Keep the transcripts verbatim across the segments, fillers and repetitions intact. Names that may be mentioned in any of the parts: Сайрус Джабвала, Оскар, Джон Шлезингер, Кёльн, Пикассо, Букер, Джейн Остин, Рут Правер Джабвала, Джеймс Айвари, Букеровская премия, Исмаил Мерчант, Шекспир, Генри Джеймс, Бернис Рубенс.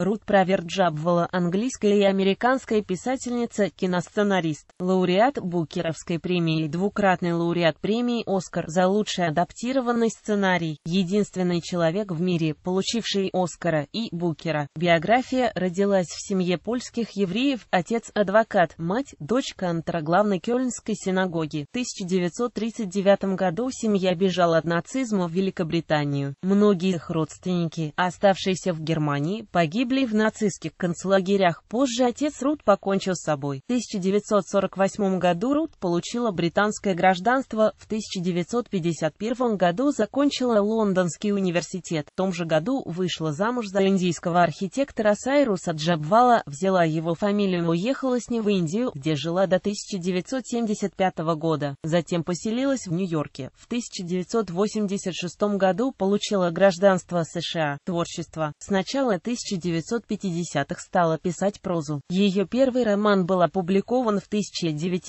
Рут Правер Джабвала, английская и американская писательница, киносценарист, лауреат Букеровской премии и двукратный лауреат премии «Оскар» за лучший адаптированный сценарий, единственный человек в мире, получивший «Оскара» и «Букера». Биография: родилась в семье польских евреев, отец – адвокат, мать – дочь кантора главной Кёльнской синагоги. В тысяча девятьсот тридцать девятом году семья бежала от нацизма в Великобританию. Многие их родственники, оставшиеся в Германии, погибли в нацистских концлагерях. Позже отец Рут покончил с собой. В тысяча девятьсот сорок восьмом году Рут получила британское гражданство, в тысяча девятьсот пятьдесят первом году закончила Лондонский университет. В том же году вышла замуж за индийского архитектора Сайруса Джабвала, взяла его фамилию и уехала с ним в Индию, где жила до тысяча девятьсот семьдесят пятого года. Затем поселилась в Нью-Йорке. В тысяча девятьсот восемьдесят шестом году получила гражданство США. Творчество. С начала тысяча девятьсот пятидесятых стала писать прозу. Ее первый роман был опубликован в тысяча девятьсот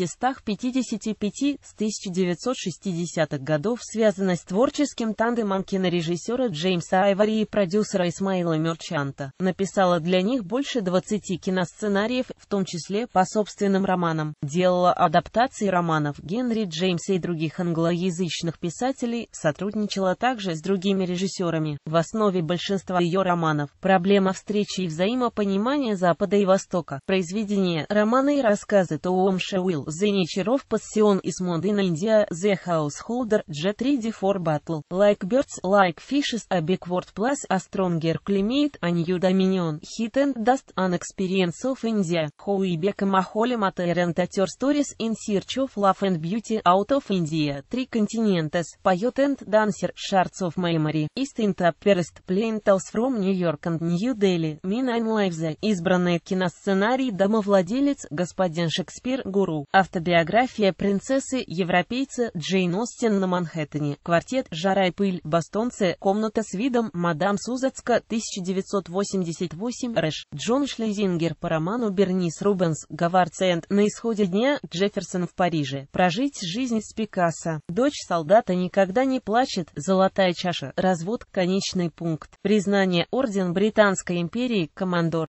пятидесятом. С тысяча девятьсот шестидесятых годов связанность с творческим тандемом кинорежиссера Джеймса Айвари и продюсера Исмаила Мерчанта. Написала для них больше двадцати киносценариев, в том числе по собственным романам. Делала адаптации романов Генри Джеймса и других англоязычных писателей, сотрудничала также с другими режиссерами. В основе большинства ее романов проблема встречи и взаимопонимание Запада и Востока. Произведения, романы и рассказы Том Шауил, The Nature of Passion is Modern India, The Householder, Jet Ready for Battle, Like Birds, Like Fishes, A Backward Plus, A Stronger Climate, A New Dominion, Heat and Dust, An Experience of India, How I Became a Holy Material Tater Stories in Search of Love and Beauty, Out of India, Three Continents, Poet and Dancer, Shards of Memory, East and Upperst, Plain Tales from New York and New Delhi, Минайн Лайвзе, избранный киносценарий «Домовладелец», «Господин Шекспир», «Гуру», автобиография принцессы, европейца, Джейн Остин на Манхэттене, квартет, «Жара и пыль», «Бостонцы», «Комната с видом», «Мадам Сузацка», тысяча девятьсот восемьдесят восемь, «Рэш», Джон Шлезингер по роману Бернис Рубенс, «Гавардс энд», «На исходе дня», «Джефферсон в Париже», «Прожить жизнь» с Пикассо, «Дочь солдата никогда не плачет», «Золотая чаша», «Развод», «Конечный пункт», «Признание», «Орден Британской империи», «Командор».